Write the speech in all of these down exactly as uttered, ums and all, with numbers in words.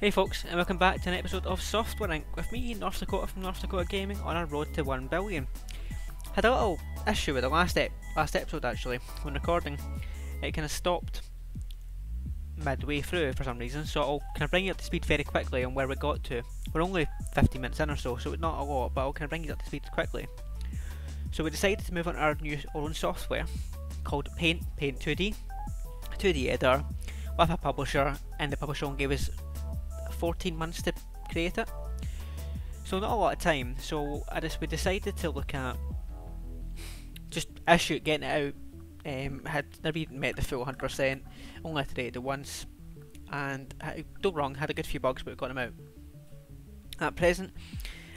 Hey folks, and welcome back to an episode of Software Incorporated with me, North Dakota from North Dakota Gaming, on our road to one billion. Had a little issue with the last ep last episode actually, when recording. It kind of stopped midway through for some reason, so I'll kind of bring you up to speed very quickly on where we got to. We're only fifteen minutes in or so, so it's not a lot, but I'll kind of bring you up to speed quickly. So we decided to move on to our new our own software called Paint, Paint two D, two D editor, with a publisher, and the publisher only gave us fourteen months to create it, so not a lot of time. So I just we decided to look at just issue getting it out. Um, had never even met the full one hundred percent, only iterated it once, and don't wrong, had a good few bugs, but we got them out. At present,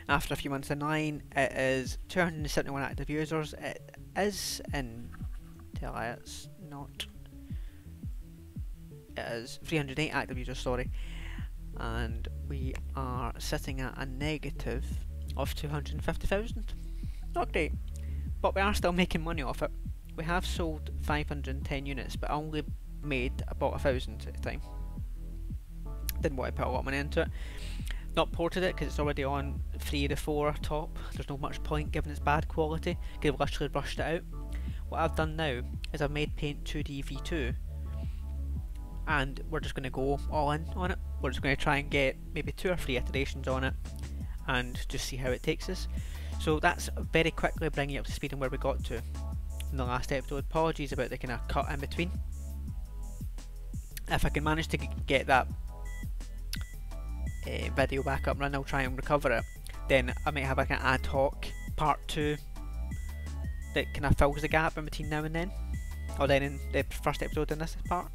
after a few months in line, it is two hundred seventy-one active users. It is in tell I it's not. It is three hundred eight active users. Sorry. And we are sitting at a negative of two hundred fifty thousand. Not great, but we are still making money off it. We have sold five hundred ten units, but I only made about a thousand at the time. Didn't want to put a lot of money into it. Not ported it because it's already on three of the four top. There's no much point given its bad quality. Could have literally brushed it out. What I've done now is I've made Paint two D V two, and we're just going to go all in on it. We're just going to try and get maybe two or three iterations on it and just see how it takes us. So that's very quickly bringing you up to speed on where we got to in the last episode. Apologies about the kind of cut in between. If I can manage to get that uh, video back up and running, I'll try and recover it. Then I might have like an ad hoc part two that kind of fills the gap in between now and then, or then in the first episode in this part.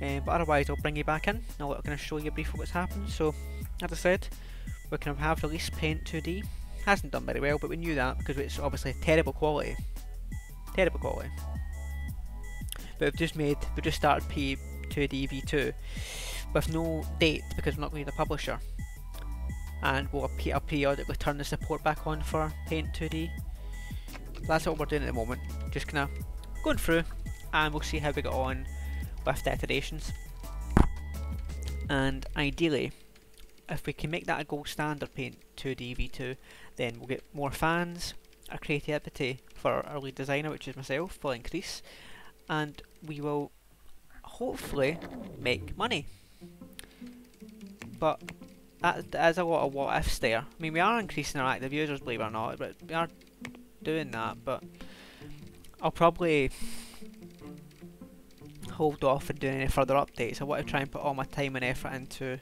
Um, but otherwise I'll bring you back in and I'll kind of show you briefly what's happened. So as I said, we kind of have released Paint two D. Hasn't done very well, but we knew that because it's obviously terrible quality. Terrible quality. But we've just made, we just started Paint two D V two with no date because we're not going to be the publisher. And we'll periodically turn the support back on for Paint two D. That's what we're doing at the moment. Just kind of going through, and we'll see how we get on with the iterations, and ideally if we can make that a gold standard, Paint two D V two, then we'll get more fans, our creativity for our lead designer, which is myself, will increase, and we will hopefully make money. But that, that is a lot of what ifs there. I mean, we are increasing our active users, believe it or not, but we are doing that, but I'll probably hold off and doing any further updates. I want to try and put all my time and effort into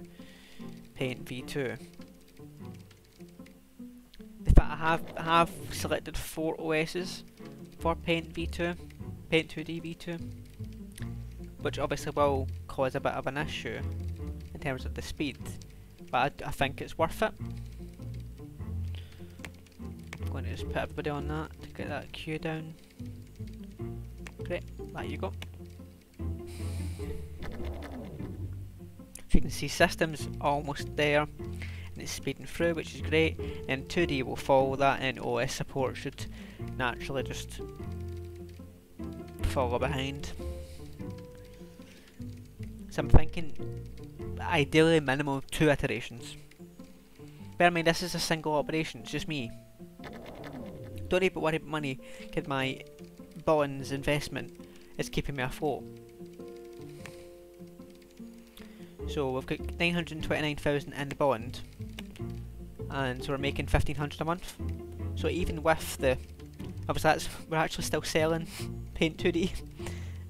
Paint V two. The fact I have I have selected four O Ss for Paint V two, Paint two D V two, which obviously will cause a bit of an issue in terms of the speed, but I, I think it's worth it. I'm going to just put everybody on that to get that queue down. Great, there you go. You can see systems almost there, and it's speeding through, which is great. And two D will follow that, and O S support should naturally just follow behind. So I'm thinking ideally minimum two iterations. Bear in mind, this is a single operation, it's just me. Don't need to worry about money, because my bonds investment is keeping me afloat. So we've got nine hundred twenty-nine thousand in the bond, and so we're making fifteen hundred a month. So even with the, obviously that's, we're actually still selling Paint two D.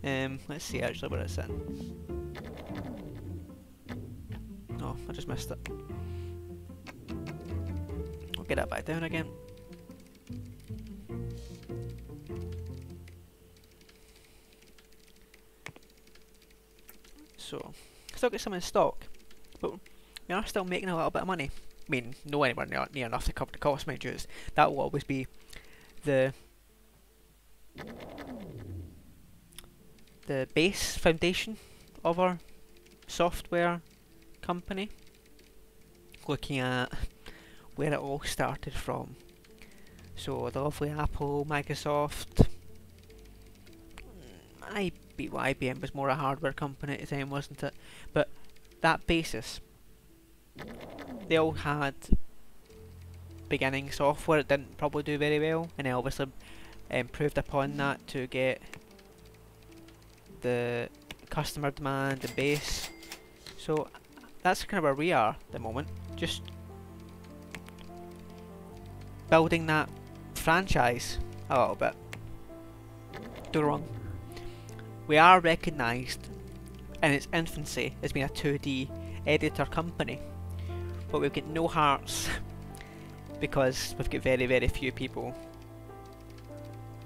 Um, let's see actually where it's in. Oh, I just missed it. I'll get that back down again. So still get some in stock, but we are still making a little bit of money. I mean, no anywhere near, near enough to cover the cost, mind you. That will always be the the base foundation of our software company. Looking at where it all started from, so the lovely Apple, Microsoft, I. Well, I B M was more a hardware company at the time, wasn't it? But that basis they all had beginning software that didn't probably do very well, and they obviously improved upon that to get the customer demand and base. So that's kind of where we are at the moment, just building that franchise a little bit. Don't wrong. We are recognised in its infancy as being a two D editor company, but we've got no hearts because we've got very very few people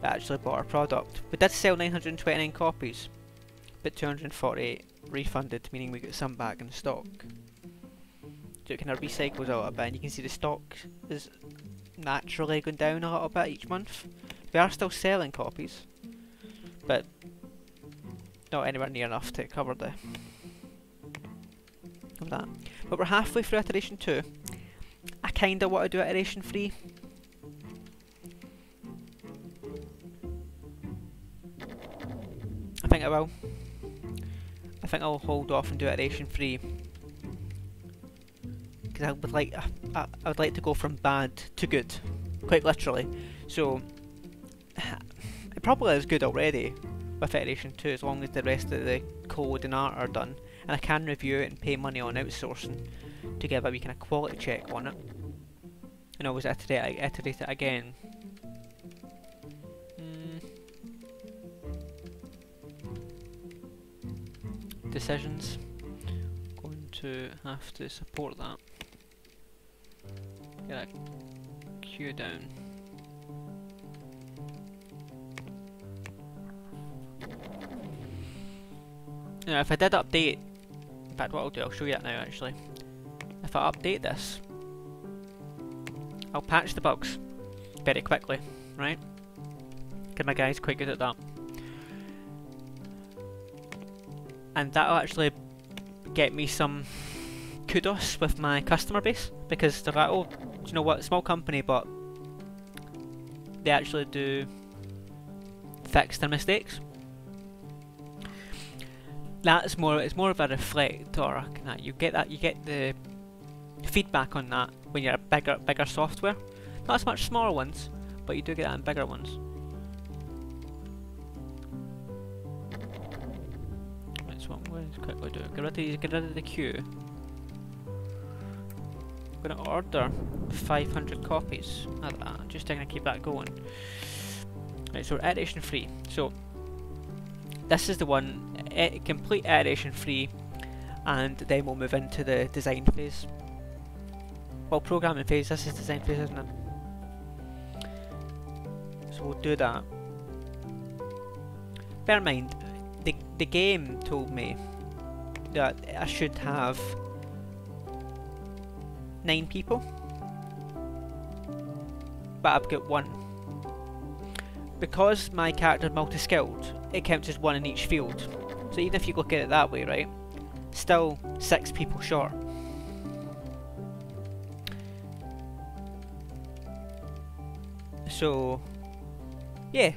that actually bought our product. We did sell nine hundred twenty-nine copies, but two hundred forty-eight refunded, meaning we got some back in stock. So it kind of recycles a little bit, and you can see the stock is naturally going down a little bit each month. We are still selling copies, but not anywhere near enough to cover the of that. But we're halfway through iteration two. I kinda want to do iteration three. I think I will. I think I'll hold off and do iteration three, because I would like I, I would like to go from bad to good, quite literally. So it probably is good already with iteration two, as long as the rest of the code and art are done, and I can review it and pay money on outsourcing to give a wee kind of quality check on it, and always iterate, iterate it again. Mm. Decisions. Going to have to support that. Get a queue down. Now if I did update, in fact what I'll do, I'll show you that now actually. If I update this, I'll patch the bugs very quickly, right? Because my guy's quite good at that. And that'll actually get me some kudos with my customer base, because they're like, oh, do you know what, small company, but they actually do fix their mistakes. That's more. It's more of a reflect, or that you get that you get the feedback on that when you're a bigger, bigger software. Not as much smaller ones, but you do get that in bigger ones. That's what I'm going to quickly do. Get rid of these, get rid of the queue. I'm going to order five hundred copies of that. Just to keep that going. Right, so we're at iteration three. So this is the one. It, complete iteration three, and then we'll move into the design phase. Well, programming phase, this is design phase, isn't it? So we'll do that. Bear in mind, the, the game told me that I should have nine people, but I've got one. Because my character is multi-skilled, it counts as one in each field. So even if you look at it that way, right, still six people short. So, yeah.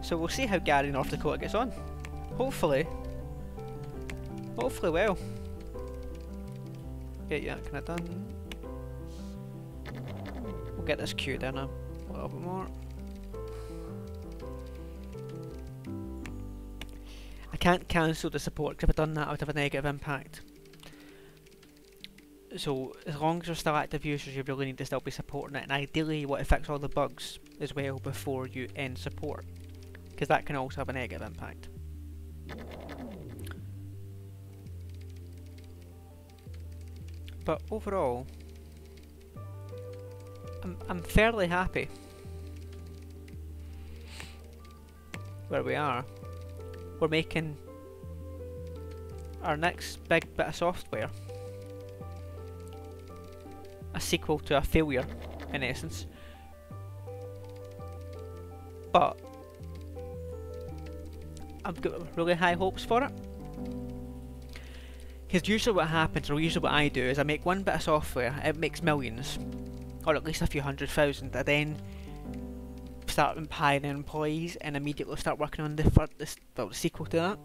So we'll see how Gary North Dakota gets on. Hopefully, hopefully well. Get that kind of done. We'll get this queued in a little bit more. I can't cancel the support, because if I'd done that I would have a negative impact. So as long as you're still active users, you really need to still be supporting it, and ideally you want to fix all the bugs as well before you end support, because that can also have a negative impact. But overall, I'm, I'm fairly happy where we are. We're making our next big bit of software a sequel to a failure, in essence, but I've got really high hopes for it, because usually what happens, or usually what I do, is I make one bit of software, it makes millions, or at least a few hundred thousand, and then start hiring employees and immediately start working on the, for this, well, the sequel to that.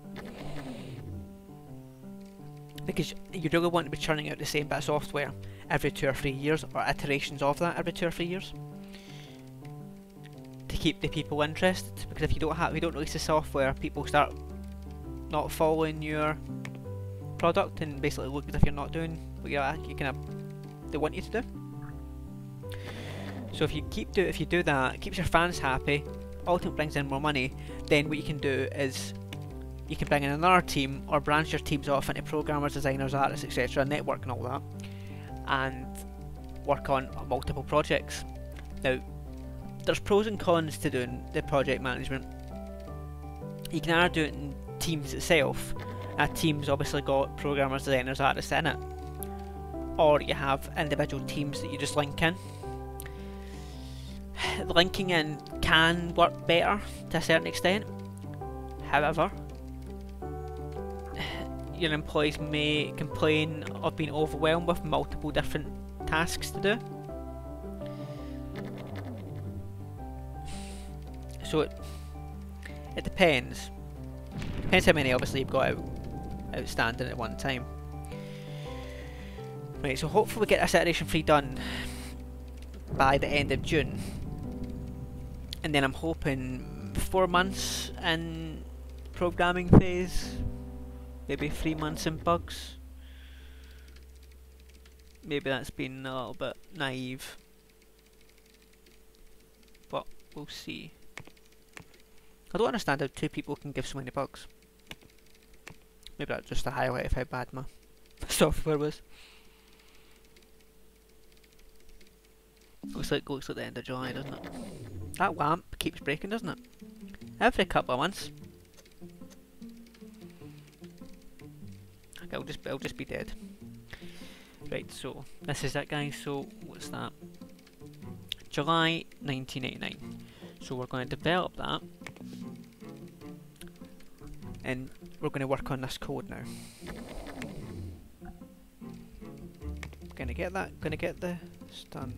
because you're going to want to be churning out the same bit of software every two or three years, or iterations of that every two or three years, to keep the people interested. Because if you don't have, if you don't release the software, people start not following your product and basically look as if you're not doing what you're, you kind of they want you to do. So if you keep do if you do that, it keeps your fans happy. Ultimately brings in more money. Then what you can do is you can bring in another team, or branch your teams off into programmers, designers, artists, et cetera, network and all that, and work on multiple projects. Now, there's pros and cons to doing the project management. You can either do it in teams itself, and a team's obviously got programmers, designers, artists in it, or you have individual teams that you just link in. Linking in can work better to a certain extent, however, your employees may complain of being overwhelmed with multiple different tasks to do. So it, it depends. Depends how many obviously you've got out, outstanding at one time. Right, so hopefully we get this iteration three done by the end of June. And then I'm hoping four months in programming phase. Maybe three months in bugs. Maybe that's been a little bit naive, but we'll see. I don't understand how two people can give so many bugs. Maybe that's just a highlight of how bad my software was. Looks like looks like the end of July, doesn't it? That lamp keeps breaking, doesn't it? Every couple of months. I'll just, I'll just be dead. Right, so this is it, guys. So what's that? July nineteen eighty-nine. So we're going to develop that, and we're going to work on this code now. Going to get that. Going to get the done.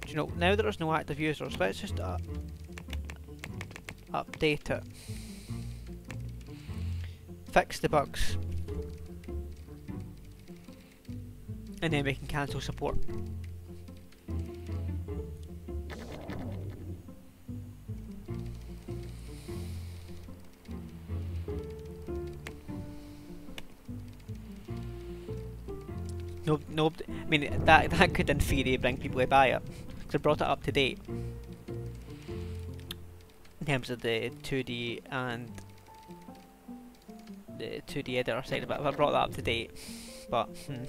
Do you know? Now that there's no active users, let's just uh, update it. Fix the bugs, and then we can cancel support. No, no. I mean, that that could, in theory, bring people to buy it, because I brought it up to date in terms of the two D and the two D editor side of it. If I brought that up to date, but hmm,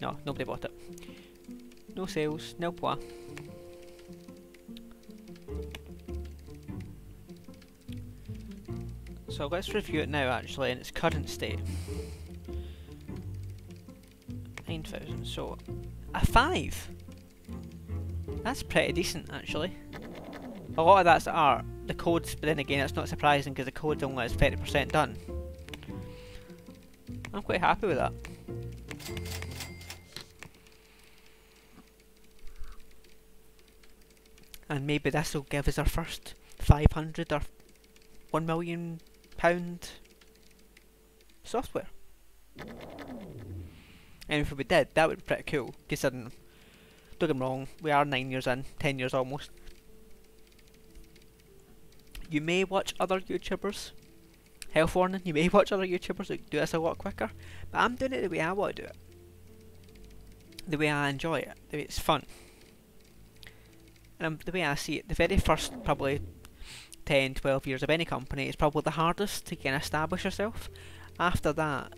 no, nobody bought it. No sales, no pois. So let's review it now, actually, in its current state. nine thousand, so a five. That's pretty decent, actually. A lot of that's art. The code's, but then again, that's not surprising because the code's only is thirty percent done. I'm quite happy with that. And maybe this will give us our first five hundred or one million pound software. And if we did, that would be pretty cool, considering, don't get me wrong, we are nine years in, ten years almost. You may watch other YouTubers. Health warning, you may watch other YouTubers that do this a lot quicker, but I'm doing it the way I want to do it. The way I enjoy it, the way it's fun. And um, the way I see it, the very first probably ten to twelve years of any company is probably the hardest to kind of establish yourself. After that,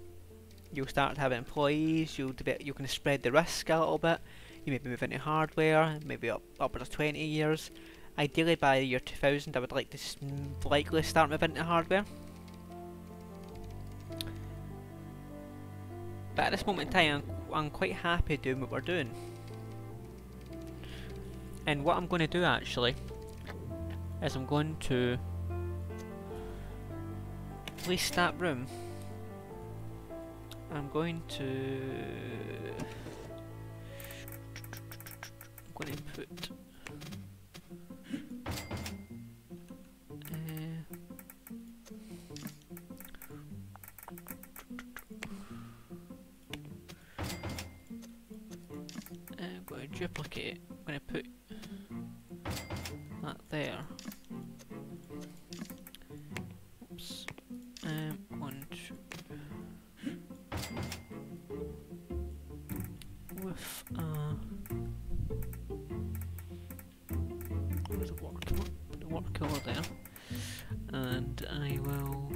you'll start to have employees, you'll you can spread the risk a little bit, you maybe move into hardware, maybe up upwards of twenty years. Ideally by the year two thousand I would like to likely start moving into hardware. But at this moment in time, I'm, I'm quite happy doing what we're doing. And what I'm going to do actually is I'm going to lease that room. I'm going to I'm going to put uh, duplicate it, I'm going to put that there. Oops. Um, one, two. With a... Where's the watercolor? The watercolor there. And I will...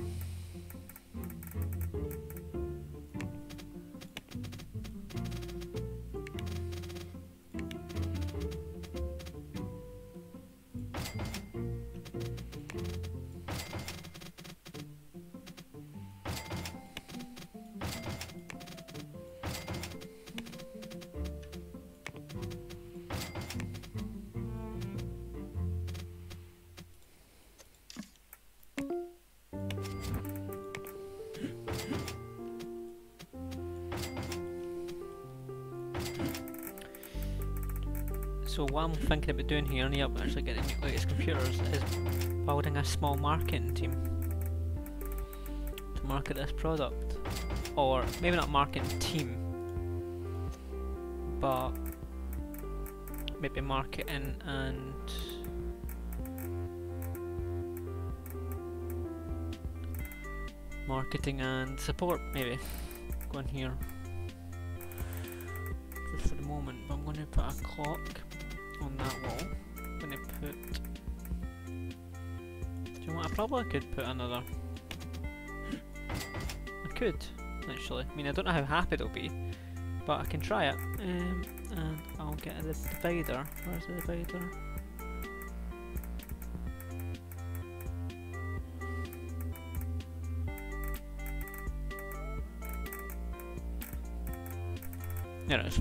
So what I'm thinking about doing here, and I'm actually getting the latest computers, is building a small marketing team to market this product. Or maybe not marketing team, but maybe marketing and marketing and support, maybe. Go in here just for the moment, but I'm going to put a clock on that wall. I'm going to put... Do you know what, I probably could put another... I could, actually. I mean, I don't know how happy it'll be, but I can try it. Um, and I'll get this divider. Where's the divider? There it is.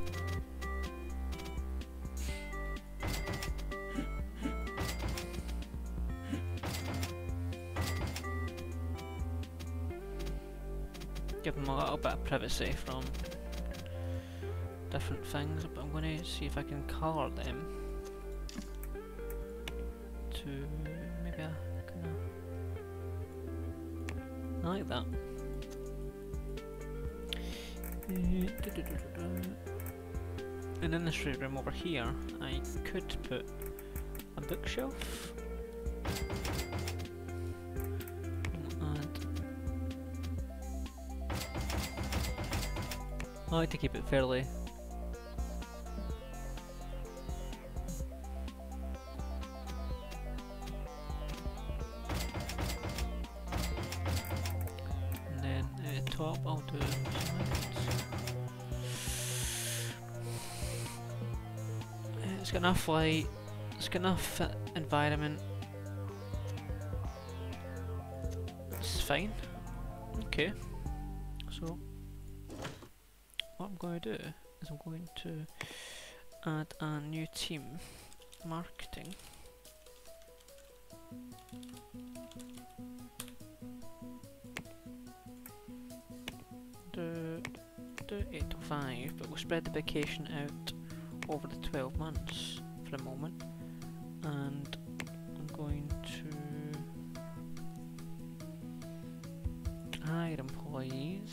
Give them a little bit of privacy from different things, but I'm going to see if I can colour them to maybe a kind of like that. And in this room over here, I could put a bookshelf. I like to keep it fairly and then at the top I'll do it's got enough light, it's got enough environment, it's fine. Okay, so what I'm going to do is I'm going to add a new team, marketing. Do, do eight to five, but we'll spread the vacation out over the twelve months for a moment. And I'm going to hire employees,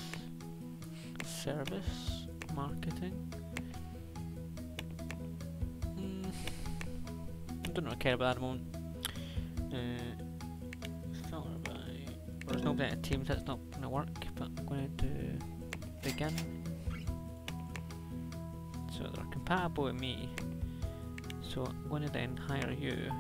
service, marketing. Mm. I don't really care about that at the moment. Uh, by, there's no better teams, that's not going to work, but I'm going to do begin. So they're compatible with me, so I'm going to then hire you.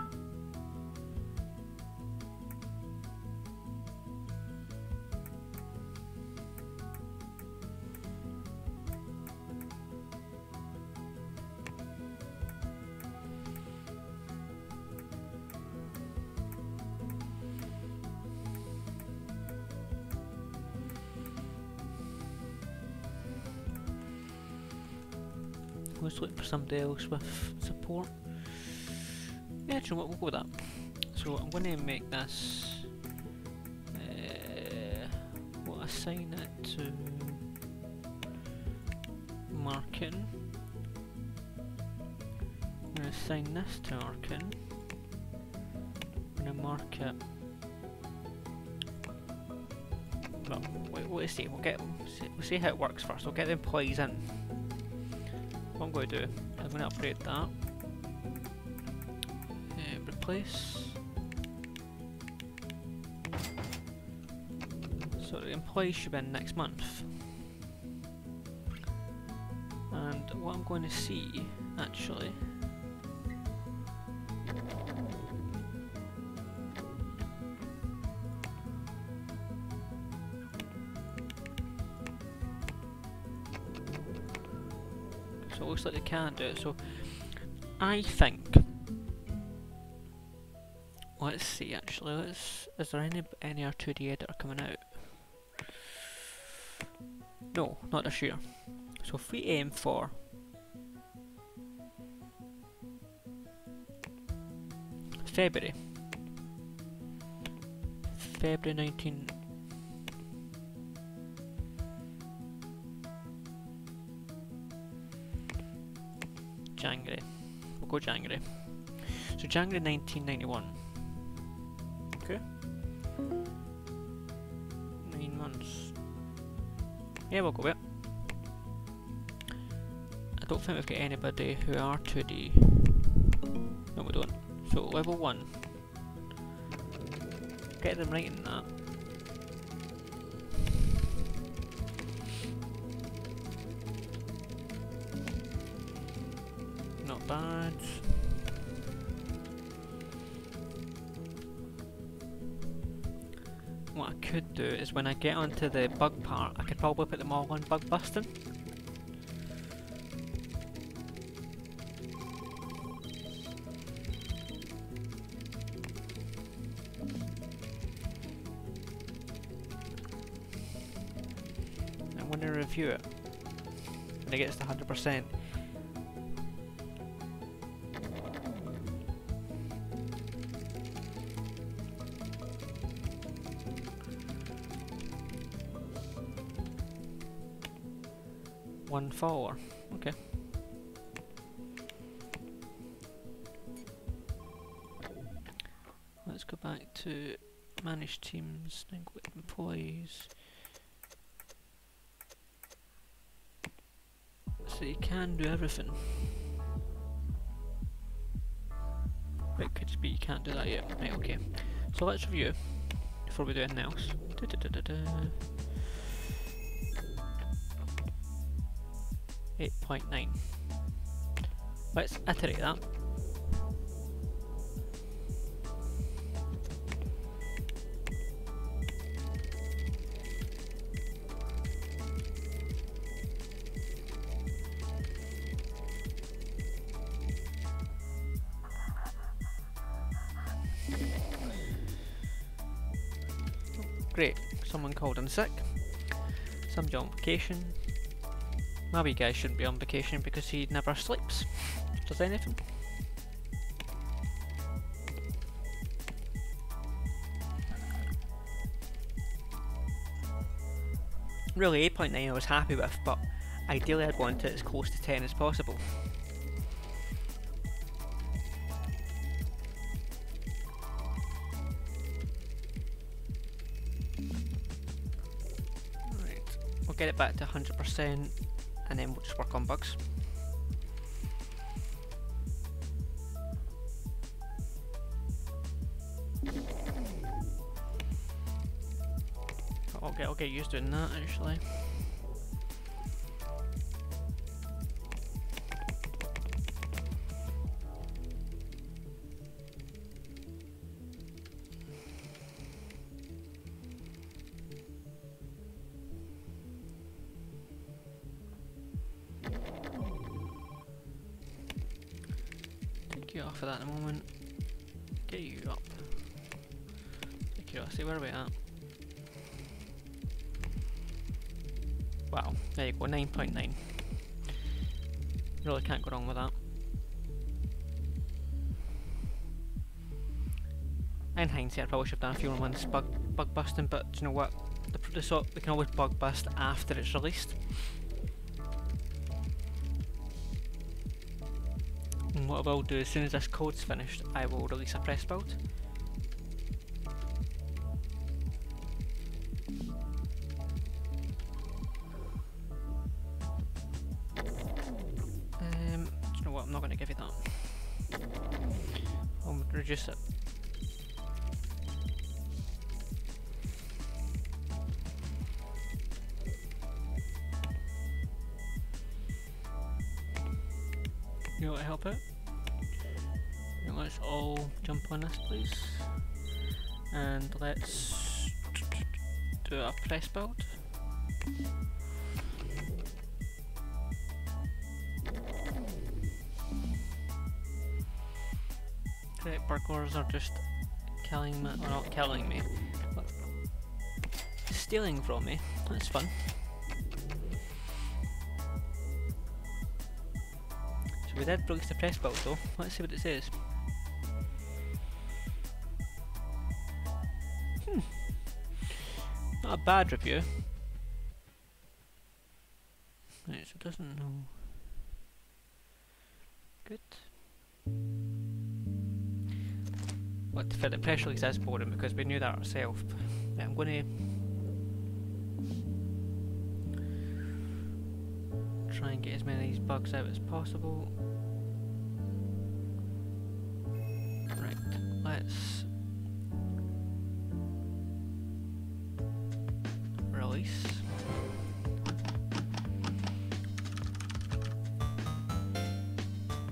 Let's look for somebody else with support. Yeah, do you know what, we'll go with that. So I'm going to make this, uh, we'll assign it to marketing. I'm going to assign this to marketing. I'm going to mark it. Well, wait, let's see, we'll, get, we'll see how it works first. We'll get the employees in. I'm going to do, I'm going to upgrade that and replace. So the employees should be in next month. And what I'm going to see, actually, so it looks like they can't do it, so I think, let's see actually, let's, is there any, any our two D editor coming out? No, not this year. So if we aim for February, February nineteen, January, we'll go January. So January nineteen ninety-one, okay, nine months, yeah we'll go with it. I don't think we've got anybody who are two D. No we don't. So level one. Get them right in that. Not bad. What I could do is when I get onto the bug part, I could probably put them all on bug busting. Review it when it gets to one hundred percent. One follower, okay. Let's go back to manage teams, then go with employees. So you can do everything. But it could just be you can't do that yet. Right, okay. So let's review before we do anything else. Da, da, da, da, da. eight point nine. Let's iterate that. Great, someone called in sick, somebody on vacation, maybe you guys shouldn't be on vacation because he never sleeps, does anything. Really eight point nine I was happy with, but ideally I'd want it as close to ten as possible. Get it back to one hundred percent and then we'll just work on bugs. I'll get, I'll get used to doing that actually. Off of that in a moment. Get you up. Curiosity, where are we at? Wow, there you go, nine point nine. Really can't go wrong with that. In hindsight, I probably should have done a few months bug bug busting, but do you know what? The sort we can always bug bust after it's released. What I will do, as soon as this code's finished, I will release a press build. Uh, what, I'm not going to give you that. I'll reduce it. You want to help it? Now let's all jump on this, please. And let's do a press build. Great, burglars are just killing me, or not killing me, but stealing from me. That's fun. So we did release the press build though, let's see what it says. Hmm, not a bad review. Right, so it doesn't know. Good. Well, to fit the press release is boring because we knew that ourselves. Right, I'm going to try and get as many of these bugs out as possible. Right, let's release.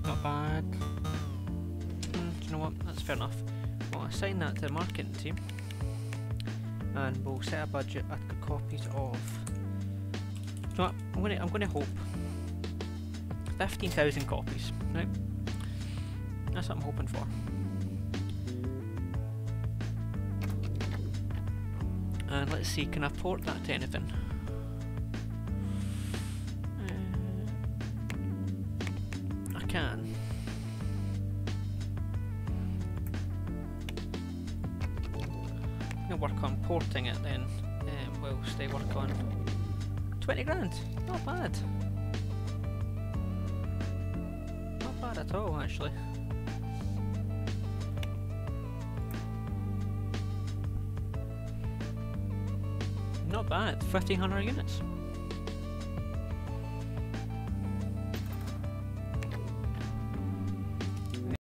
Not bad. Mm, do you know what? That's fair enough. I'll assign that to the marketing team and we'll set a budget at the copies of. You know what? I'm gonna I'm gonna hope. Fifteen thousand copies, right? That's what I'm hoping for. And let's see, can I port that to anything? can. I'm gonna work on porting it then, um, whilst they work on twenty grand, not bad. Not bad at all actually. Not bad, fifteen hundred units.